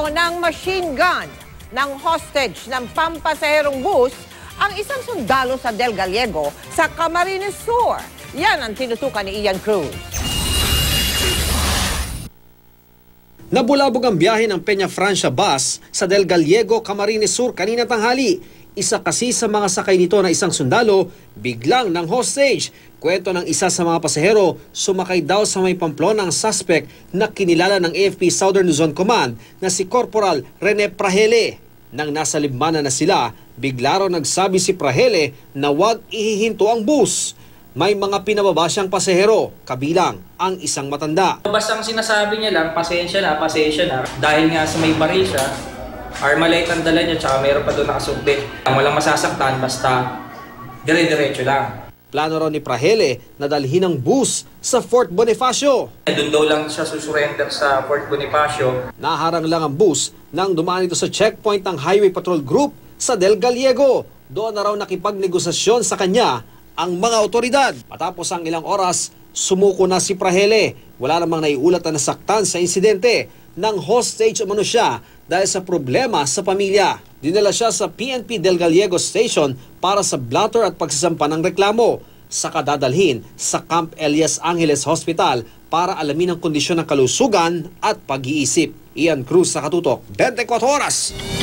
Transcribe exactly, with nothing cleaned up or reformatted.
uso ng machine gun ng hostage ng pampasaherong bus ang isang sundalo sa Del Gallego sa Camarines Sur. Yan ang tinutukan ni Ian Cruz. Nabulabog ang biyahe ng Peñafrancia bus sa Del Gallego, Camarines Sur kanina tanghali. Isa kasi sa mga sakay nito na isang sundalo, biglang ng hostage. Kwento ng isa sa mga pasahero, sumakay daw sa may Pamplona ang suspect na kinilala ng A F P Southern Luzon Command na si Corporal Rene Prahele. Nang nasa libmanan na sila, bigla raw nagsabi si Prahele na huwag ihihinto ang bus. May mga pinababa siyang pasahero, kabilang ang isang matanda. Basta ang sinasabi niya lang, pasensya na, pasensya na. Dahil nga sa may baril siya, Armalite ang dala niya, tsaka mayroon pa doon nakasugbit. Walang masasaktan, basta dire-diretso lang. Plano raw ni Prahele na dalhin ang bus sa Fort Bonifacio. Doon daw lang siya susurrender sa Fort Bonifacio. Naharang lang ang bus nang dumaan ito sa checkpoint ng Highway Patrol Group sa Del Gallego. Doon na raw nakipagnegosasyon sa kanya ang mga otoridad. Matapos ang ilang oras, sumuko na si Prahele. Wala namang naiulat na nasaktan sa insidente ng hostage umano siya dahil sa problema sa pamilya. Dinala siya sa P N P Del Gallego Station para sa blotter at pagsasampa ng reklamo. Saka dadalhin sa Camp Elias Angeles Hospital para alamin ang kondisyon ng kalusugan at pag-iisip. Ian Cruz sa Katutok, twenty-four Oras.